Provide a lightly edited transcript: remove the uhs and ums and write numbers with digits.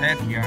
Serbia